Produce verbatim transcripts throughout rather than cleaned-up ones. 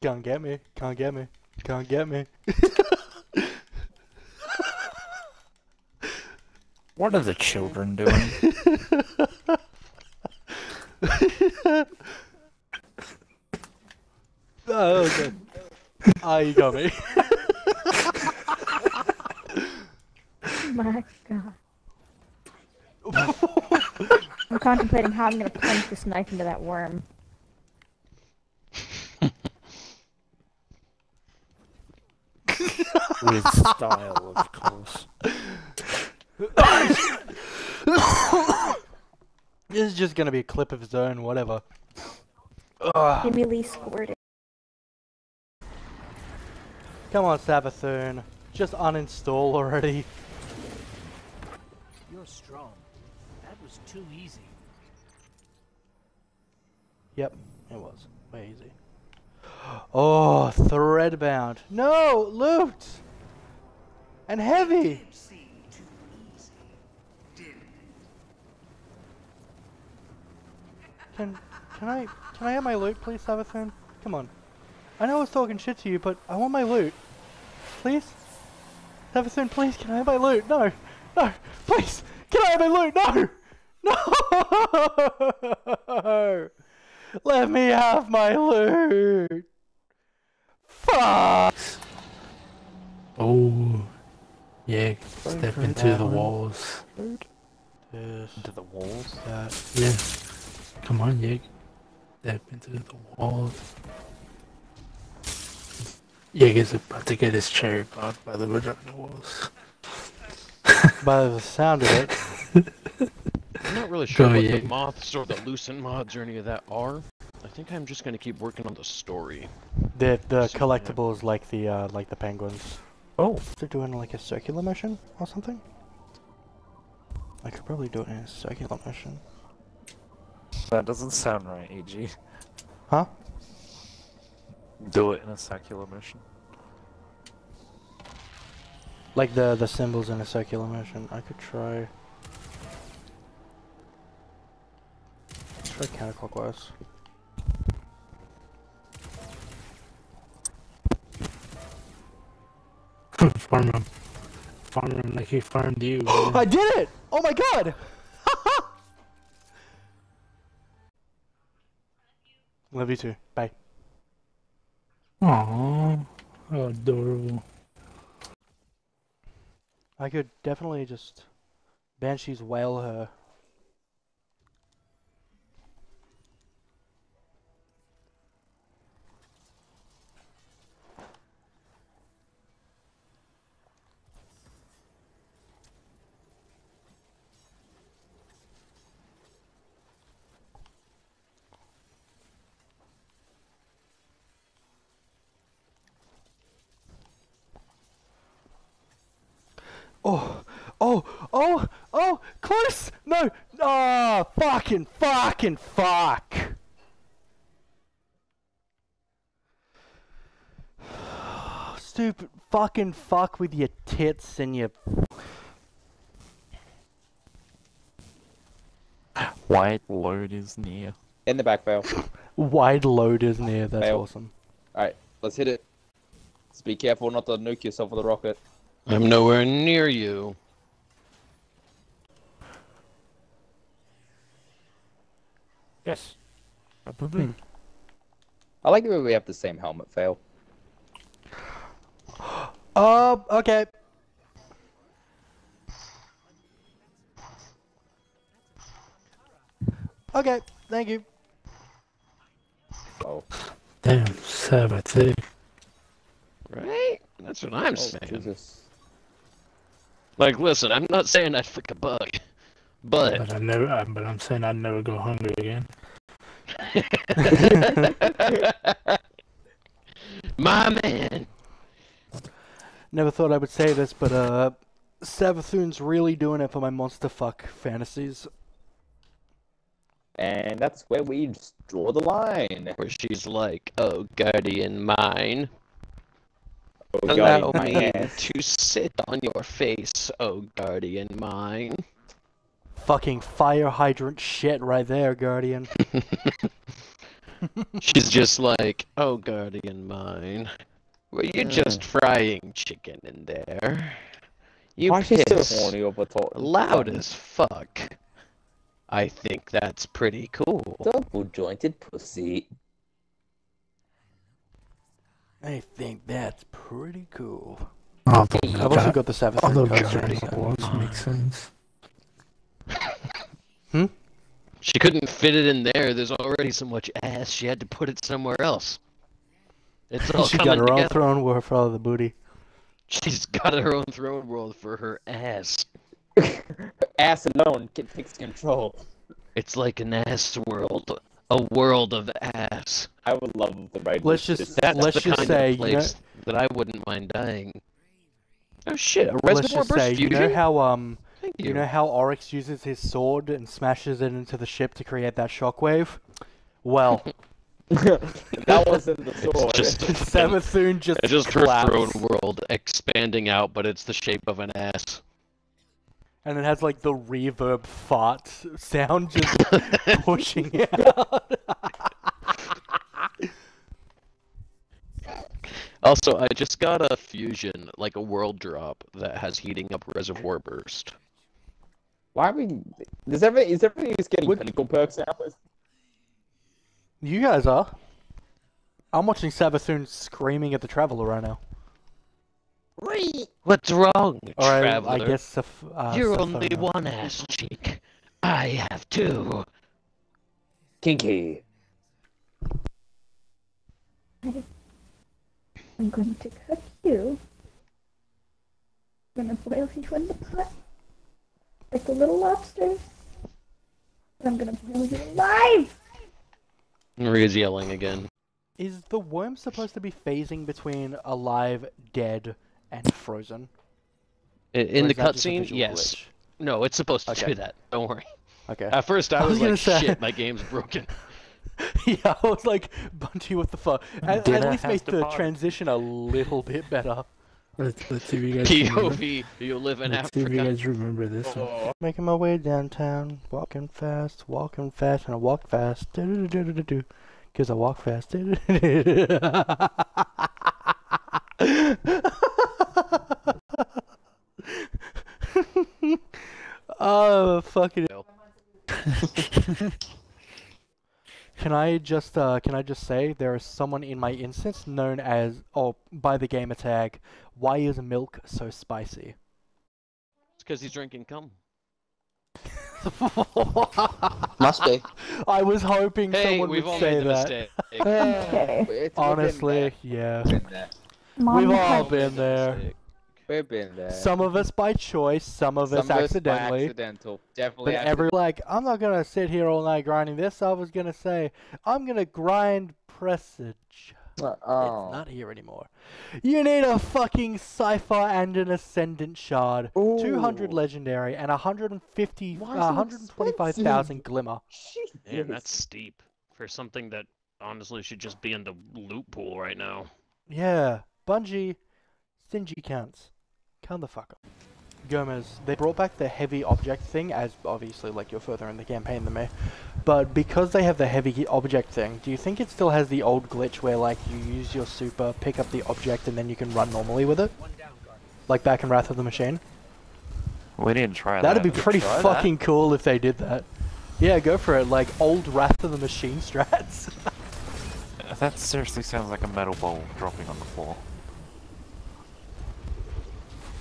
Can't get me, can't get me, can't get me. What are the children doing? Oh, okay. Ah, you got me. Oh my god. I'm contemplating how I'm going to punch this knife into that worm. With style, of course. This is just going to be a clip of his own, whatever. Ugh. Give me Lee squirted. Come on, Savathûn. Just uninstall already. You're strong. That was too easy. Yep, it was. Way easy. Oh, Threadbound. No, loot! And heavy! Can, can I, can I have my loot, please, Savathûn? Come on. I know I was talking shit to you, but I want my loot. Please? Savathûn, please, can I have my loot? No! No! Please! Can I have my loot? No! No! Let me have my loot! Fuck! Oh. Yeah, step into the walls. Yes. Into the walls? Uh, yeah. Come on, Yegg. Step into the walls. Yegg is about to get his cherry popped by the vagina walls. By the sound of it. I'm not really sure Go what Yegg. the moths or the loosened mods or any of that are. I think I'm just gonna keep working on the story. The the so, collectibles yeah. like the uh, like the penguins. Oh, they're doing like a circular motion or something. I could probably do it in a circular motion. That doesn't sound right, E G. Huh? Do it in a circular motion. Like the the symbols in a circular motion. I could try. Try counterclockwise. Farm room. Farm room like he farmed you. I did it! Oh my god! Love you too. Bye. Aww, how adorable. I could definitely just Banshees wail her. Oh, oh, oh, oh, close! No! Ah, oh, fucking, fucking, fuck! Stupid fucking fuck with your tits and your... Wide load is near. In the back bail. Wide load is near, that's bail. Awesome. Alright, let's hit it. Just be careful not to nuke yourself with a rocket. I'm nowhere near you. Yes. Hmm. I like it when we have the same helmet fail. Oh, okay. Okay, thank you. Oh. Damn, Savathûn. Right? That's what I'm oh, saying. Jesus. Like, listen, I'm not saying I'd flick a bug, but... But, I never, but I'm saying I'd never go hungry again. My man! Never thought I would say this, but, uh... Savathûn's really doing it for my monster fuck fantasies. And that's where we draw the line. Where she's like, oh, guardian mine. Oh, allow me to sit on your face, oh guardian mine. Fucking fire hydrant shit right there, Guardian. She's just like, oh, Guardian mine. Were you yeah. just frying chicken in there? You Why piss is so horny over loud as fuck. I think that's pretty cool. Double jointed pussy. I think that's pretty cool. Oh, I've also got the Savathûn. Although Johnny's balls makes sense. Hmm? She couldn't fit it in there. There's already so much ass. She had to put it somewhere else. It's all she got her together. own throne world for all the booty. She's got her own throne world for her ass. Her ass alone can fix control. It's like an ass world. A world of ass. I would love the right. Let's just that's let's the just kind say of place you know, that I wouldn't mind dying. Oh shit! A let's just say fusion? you know how um Thank you. you know how Oryx uses his sword and smashes it into the ship to create that shockwave. Well, that wasn't the sword. It's just Savathûn just it's just collapsed. Her throne world expanding out, but it's the shape of an ass. And it has like the reverb fart sound just pushing it out. Also, I just got a fusion, like a world drop that has heating up reservoir burst. Why are we? Does everybody, is everybody just getting pinnacle perks now? You guys are. I'm watching Savathûn screaming at the Traveler right now. Wait, what's wrong, right, Traveler? I guess uh, You're only enough. one ass cheek. I have two. Kinky. I'm going to cook you. I'm going to boil you in the pot. Like the little lobsters. I'm going to boil you alive! Maria's yelling again. Is the worm supposed to be phasing between alive, dead, and frozen? In the cutscene, yes. Glitch? No, it's supposed to okay. do that. Don't worry. Okay. At first, I, I was, was like, say... shit, my game's broken. Yeah, I was like, Bungie, what the fuck? At, at least make the transition a little bit better. Let's, let's see if you guys P O V, you live in let's Africa. Let's see if you guys remember this oh. one. Making my way downtown, walking fast, walking fast, and I walk fast. Do-do-do-do-do-do. Because I walk fast. Oh, fuck it. Can I just uh, can I just say there is someone in my instance known as oh by the gamer tag, why is milk so spicy? It's because he's drinking cum. Must be. I was hoping hey, someone we've would all say that. Okay. Honestly, yeah. We've all been there. We've been there. Some of us by choice, some of some us accidentally. By accidental. Definitely. But every like, I'm not gonna sit here all night grinding this. I was gonna say, I'm gonna grind Presage. Uh, oh. It's not here anymore. You need a fucking Cypher and an Ascendant Shard, Ooh. two hundred Legendary, and one hundred fifty, uh, one hundred twenty-five thousand Glimmer. Damn, that's steep. For something that honestly should just be in the loot pool right now. Yeah, Bungie, stingy counts. Count the fuck up. Gomez, they brought back the heavy object thing, as obviously, like, you're further in the campaign than me. But because they have the heavy object thing, do you think it still has the old glitch where, like, you use your super, pick up the object, and then you can run normally with it? Like back in Wrath of the Machine? We didn't try that. That'd be pretty fucking that. cool if they did that. Yeah, go for it. Like, old Wrath of the Machine strats. That seriously sounds like a metal bowl dropping on the floor.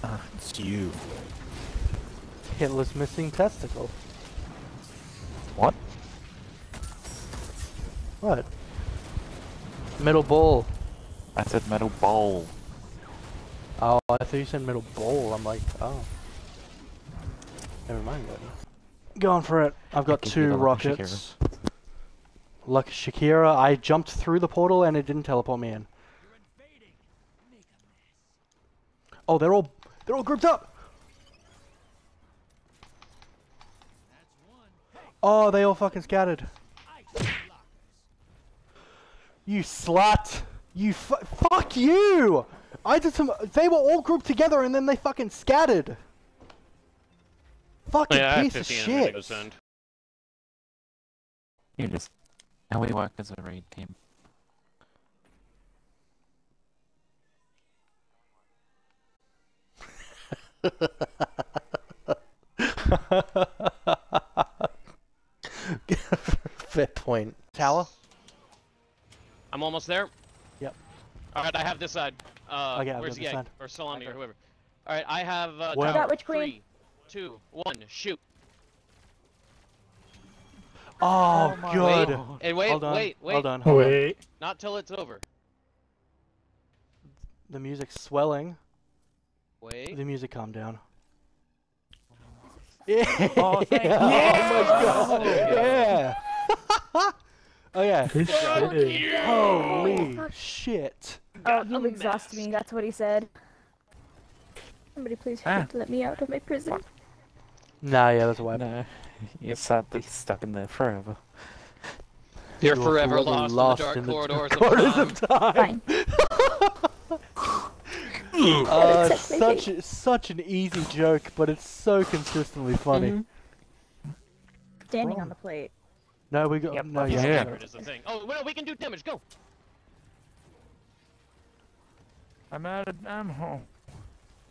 Ah, it's you. Hitler's missing testicle. What? What? Metal ball. I said metal bowl. Oh, I thought you said metal bowl. I'm like, oh. Never mind, buddy. Going for it. I've got two rockets. Luck Shakira, I jumped through the portal and it didn't teleport me in. Oh, they're all... They're all grouped up! Oh, they all fucking scattered. You slut! You fu Fuck you! I did some- They were all grouped together and then they fucking scattered! Fucking yeah, piece of shit! You just... Now we work as a raid team. Fair point. Tower? I'm almost there. Yep. Alright, I have this side. Uh, okay, where's the Yegg? Or Solani okay. or whoever. Alright, I have uh, tower. Which three, two, one, shoot. Oh, oh good. Wait, and wait, hold on, wait, wait. Hold on, hold wait. On. Not till it's over. The music's swelling. Wait. The music calmed down. Yeah. Oh, thank you. Yeah. Oh, my God. Yeah. Oh, yeah. Shit. Holy shit. Oh, you exhaust me. That's what he said. Somebody please ah. let me out of my prison. Nah, yeah, that's why. No. You're sadly stuck in there forever. You're, You're forever lost, lost in the dark in the corridors, corridors of time. Of time. uh, such such an easy joke, but it's so consistently funny. Mm-hmm. Standing Wrong. on the plate. No, we got yep, no. Yeah, yeah. Is the thing. Oh, well, we can do damage. Go. I'm out of ammo.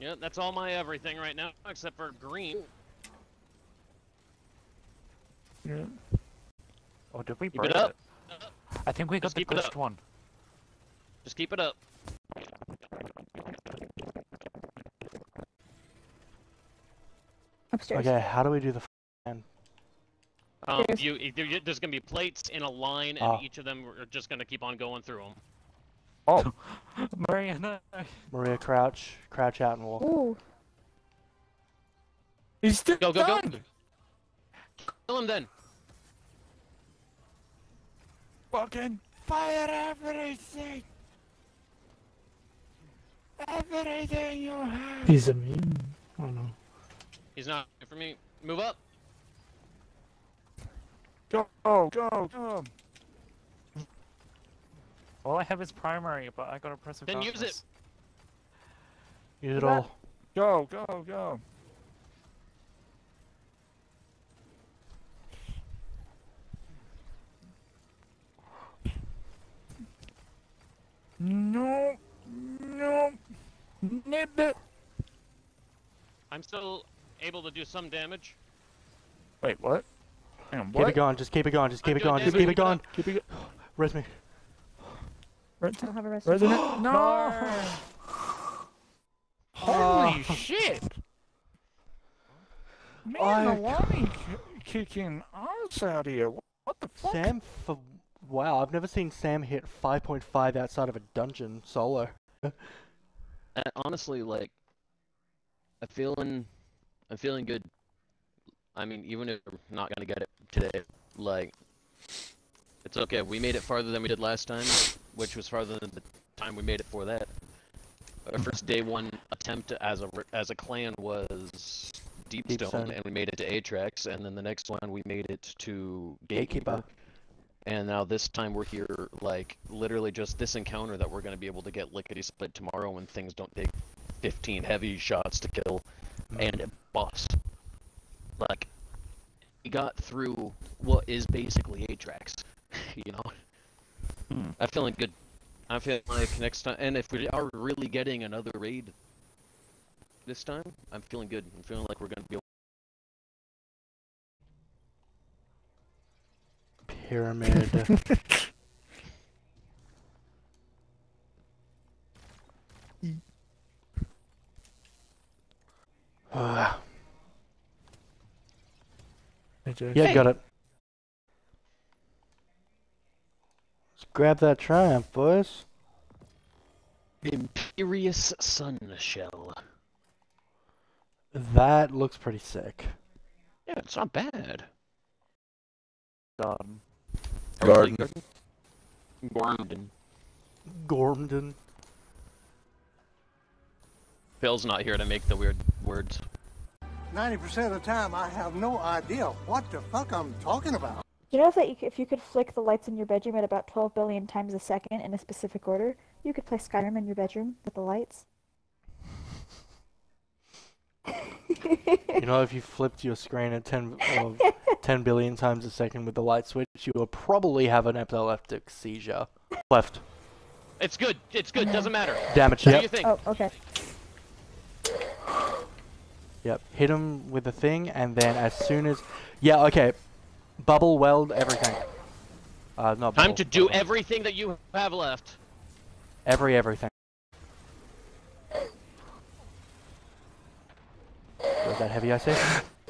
Yeah, that's all my everything right now, except for green. Yeah. Oh, did we keep break it? Up. It? I think we Just got the first one. Just keep it up. Upstairs. Okay, how do we do the f***ing? Um, you, you, there's gonna be plates in a line, and oh. each of them are just gonna keep on going through them. Oh, Maria, no. Maria, crouch, crouch out and walk. Ooh. He's still go, go, done. Go. Kill him then. Fucking fire everything. Everything you have. He's a meme. I don't know. He's not for me. Move up. Go, go, go. All I have is primary, but I got a press of Then darkness. use it. Use it all. Go, go, go. No, no, never. I'm still able to do some damage. Wait, what? Damn, what? Keep it going. Just keep it going. Just keep I'm it going. Just keep it going. Keep it going. Res me. I don't have a res. No. no. Holy uh, shit! Man, I... the Wani kicking ass out here. What the fuck? Sam for. Wow, I've never seen Sam hit five point five outside of a dungeon solo. uh, honestly, like, I'm feeling, I'm feeling good. I mean, even if we're not gonna get it today, like, it's okay. We made it farther than we did last time, which was farther than the time we made it for that. Our first day one attempt as a as a clan was Deep Stone, Deep Stone. and we made it to Atraks, and then the next one we made it to Gatekeeper. Gatekeeper. And now this time we're here, like, literally just this encounter that we're going to be able to get lickety-split tomorrow when things don't take fifteen heavy shots to kill, and a boss. Like, we got through what is basically Atraks, you know? Hmm. I'm feeling good. I'm feeling like next time, and if we are really getting another raid this time, I'm feeling good. I'm feeling like we're going to be able Pyramid. uh. hey, yeah, hey. Got it. Let's grab that triumph, boys. Imperious Sun Shell. That looks pretty sick. Yeah, it's not bad. Um, Garden. Gormden. Gormden. Phil's not here to make the weird words. ninety percent of the time, I have no idea what the fuck I'm talking about. You know that if you could flick the lights in your bedroom at about twelve billion times a second in a specific order, you could play Skyrim in your bedroom with the lights? You know, if you flipped your screen at ten, uh, ten billion times a second with the light switch, you will probably have an epileptic seizure. Left. It's good. It's good. Doesn't matter. Damage. Yep. What do you think? Oh, okay. Yep. Hit him with the thing, and then as soon as... Yeah, okay. Bubble, weld, everything. Uh, not Time bubble, to do bubble. everything that you have left. Every everything. Was that heavy I see?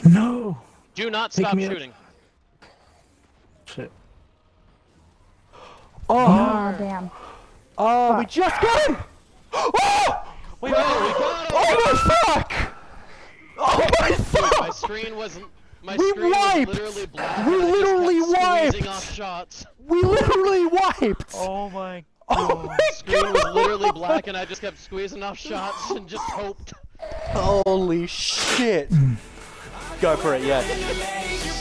No! Do not Take stop shooting. Up. Shit. Oh! Oh, damn. Oh, fuck. We just got him! Oh! We got him! Oh my fuck! Oh my fuck! My screen wasn't... My we screen wiped! Was literally black we literally wiped! Off shots. We literally wiped! Oh my god. Oh my screen god. was literally black and I just kept squeezing off shots and just hoped. Holy shit! Go for it, yeah.